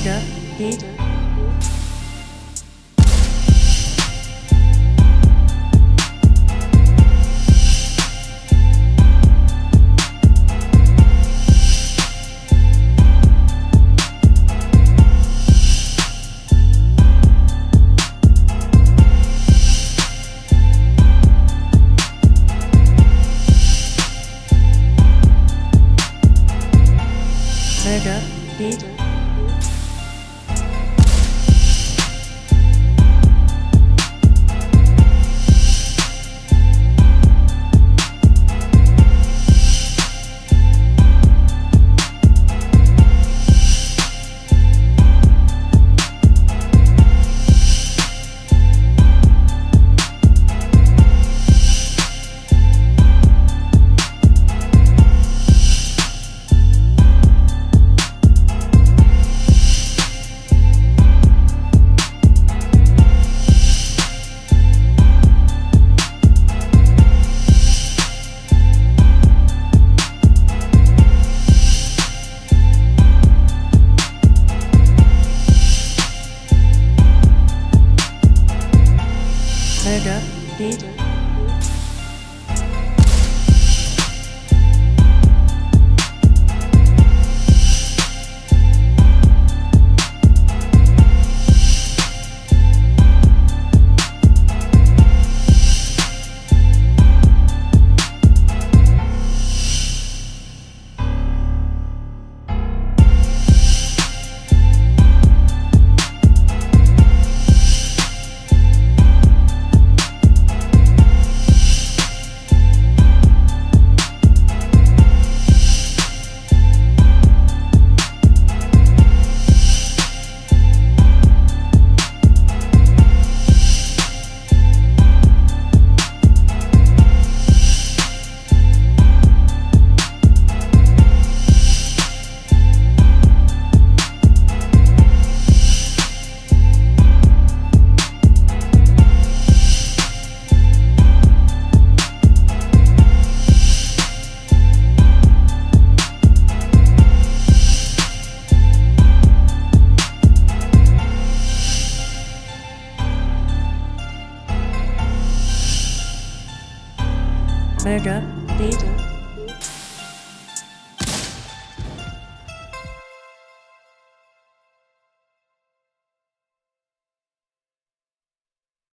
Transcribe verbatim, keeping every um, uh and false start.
murder, did murder, did murder, did murder, did